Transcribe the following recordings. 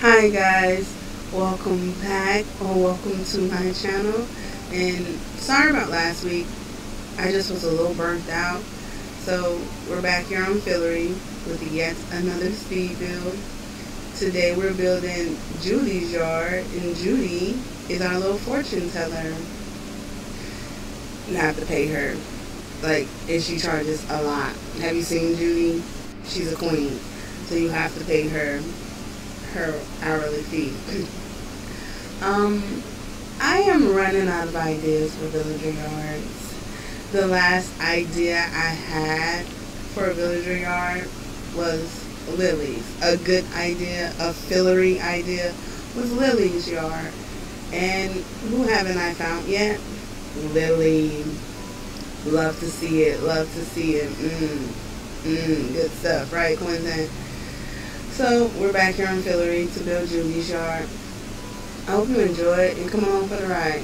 Hi guys, welcome back or welcome to my channel. And sorry about last week, I just was a little burnt out. So we're back here on Fillory with yet another speed build. Today we're building Judy's yard, and Judy is our little fortune teller. Not to pay her, like, and she charges a lot. Have you seen Judy? She's a queen, so you have to pay her hourly fee. I am running out of ideas for villager yards. The last idea I had for a villager yard was lilies. A good idea, a Fillory idea, was Lily's yard. And who haven't I found yet? Lily. Love to see it, love to see it. Good stuff, right, Quentin? So we're back here on Fillory to build Judy's yard. I hope you enjoy it and come along for the ride.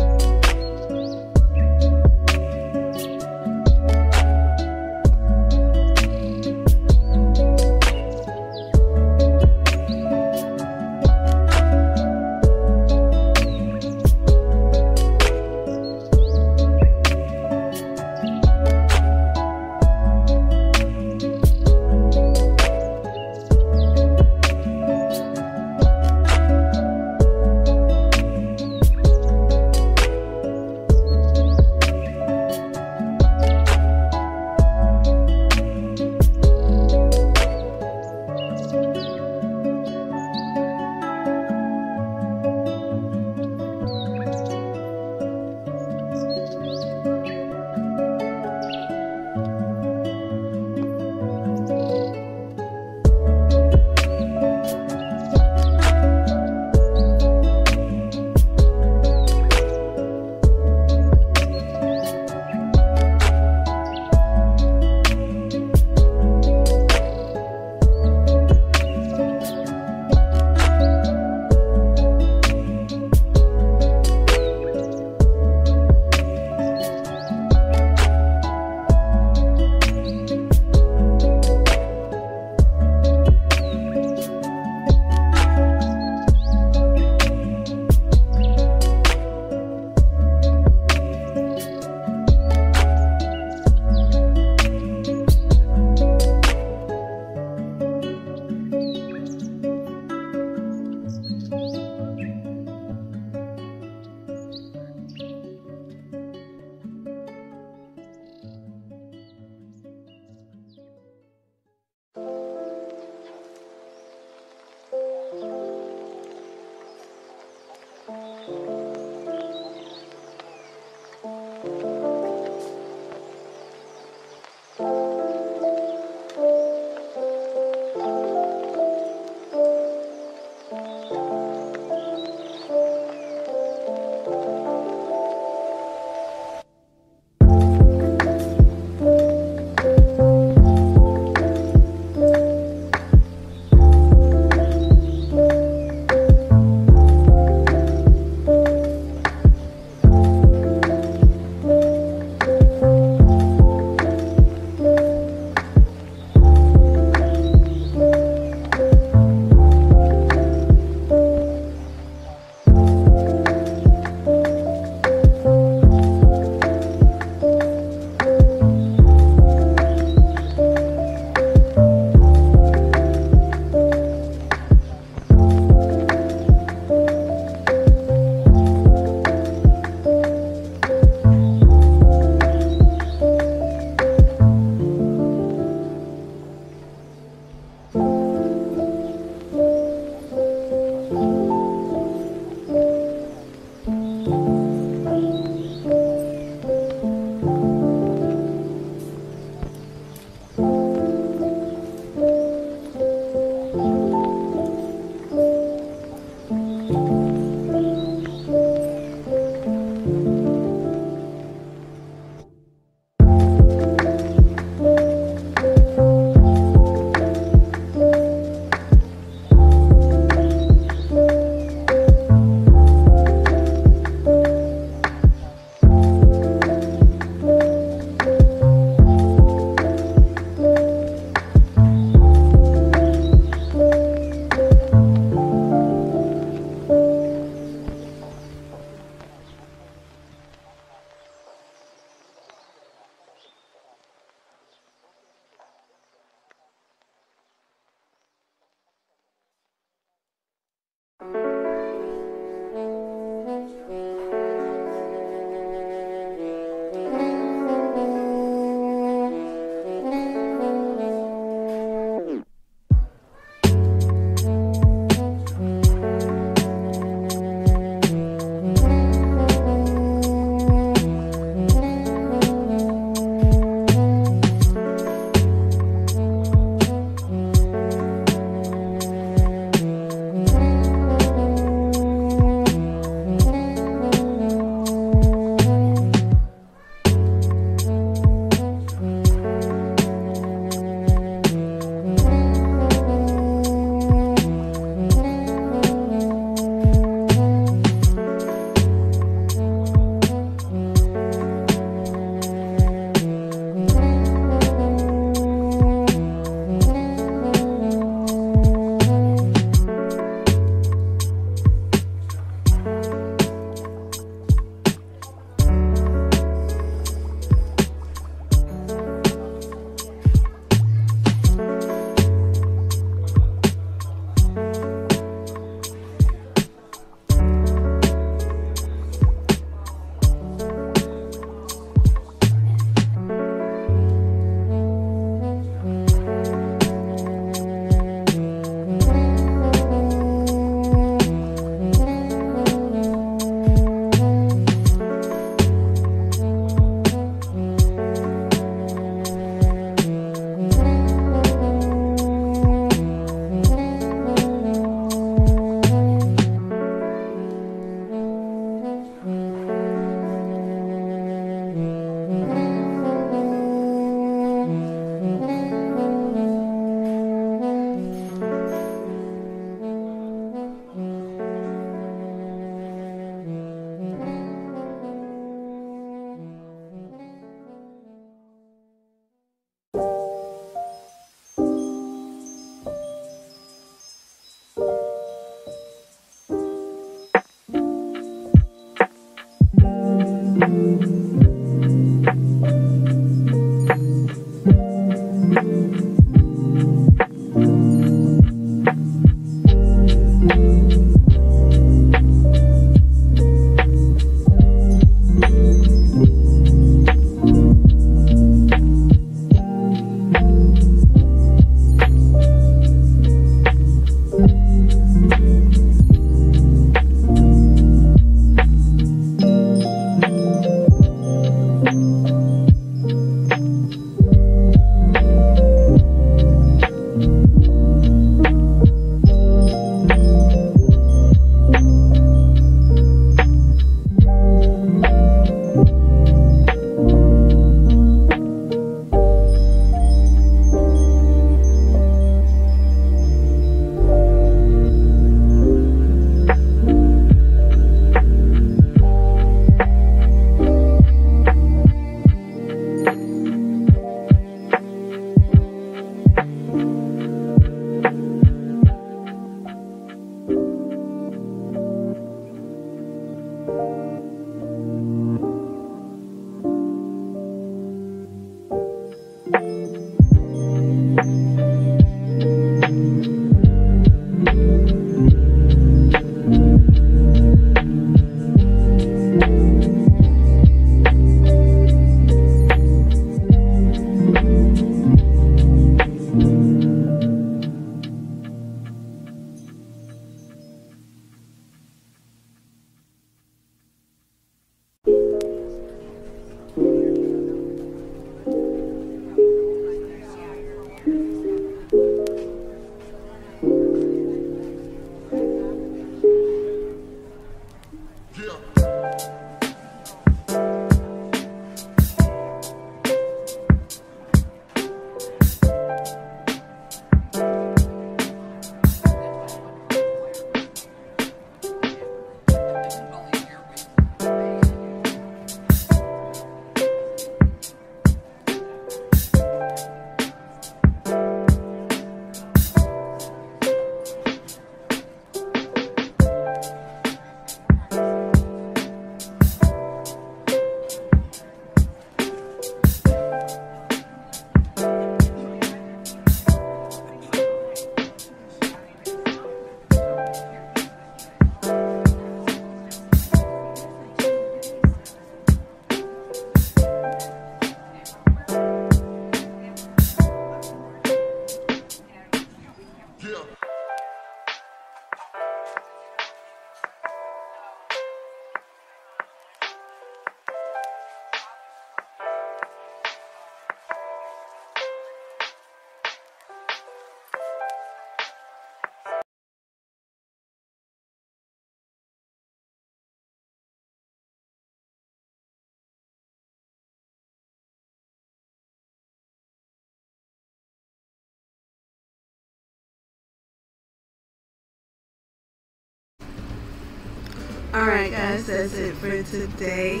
Alright guys, that's it for today.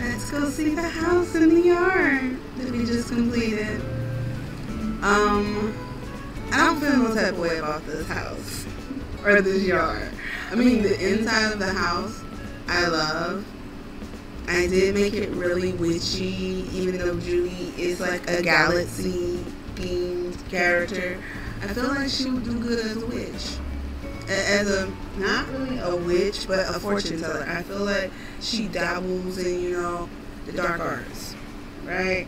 Let's go see the house in the yard that we just completed. I don't feel no type of way about this house. Or this yard. I mean, the inside of the house, I love. I did make it really witchy, even though Judy is like a galaxy themed character. I feel like she would do good as a witch. As a, not really a witch, but a fortune teller. I feel like she dabbles in, you know, the dark arts, right?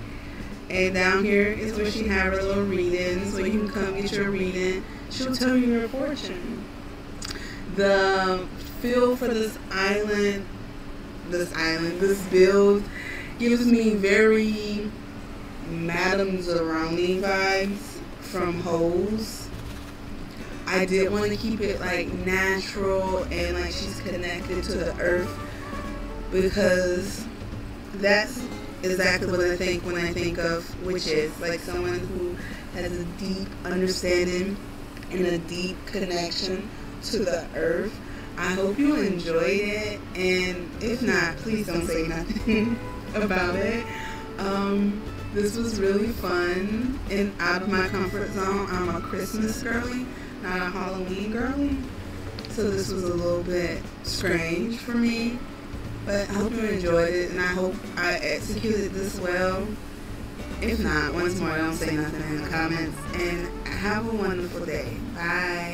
And down here is where she have her little reading, so you can come get your reading. She'll tell you your fortune. The feel for this build gives me very Madame Zoroni vibes from Holes. I did want to keep it like natural and like she's connected to the earth, because that's exactly what I think when I think of witches, like someone who has a deep understanding and a deep connection to the earth. I hope you enjoyed it, and if not, please don't say nothing about it. This was really fun and out of my comfort zone. I'm a Christmas girly, not a Halloween girly, so this was a little bit strange for me, But I hope you enjoyed it, and I hope I executed this well. If not, once more, don't say nothing in the comments, and have a wonderful day. Bye.